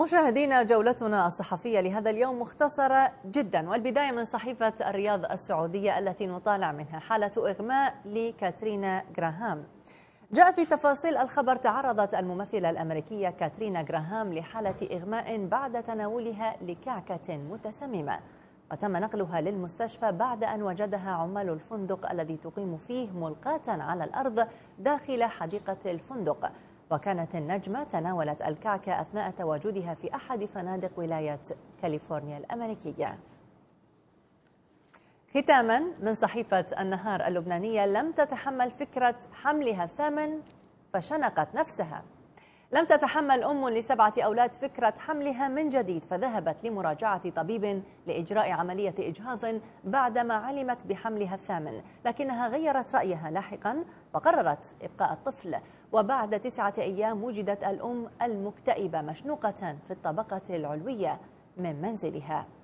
مشاهدينا، جولتنا الصحفية لهذا اليوم مختصرة جدا، والبداية من صحيفة الرياض السعودية التي نطالع منها حالة إغماء لكاترينا جراهام. جاء في تفاصيل الخبر: تعرضت الممثلة الأمريكية كاترينا جراهام لحالة إغماء بعد تناولها لكعكة متسممة، وتم نقلها للمستشفى بعد أن وجدها عمال الفندق الذي تقيم فيه ملقاة على الأرض داخل حديقة الفندق. وكانت النجمة تناولت الكعكة أثناء تواجدها في أحد فنادق ولاية كاليفورنيا الأمريكية. ختاماً من صحيفة النهار اللبنانية: لم تتحمل فكرة حملها الثامن فشنقت نفسها. لم تتحمل أم ل7 أولاد فكرة حملها من جديد، فذهبت لمراجعة طبيب لإجراء عملية إجهاض بعدما علمت بحملها الثامن، لكنها غيرت رأيها لاحقاً وقررت إبقاء الطفل. وبعد 9 أيام وجدت الأم المكتئبة مشنوقة في الطبقة العلوية من منزلها.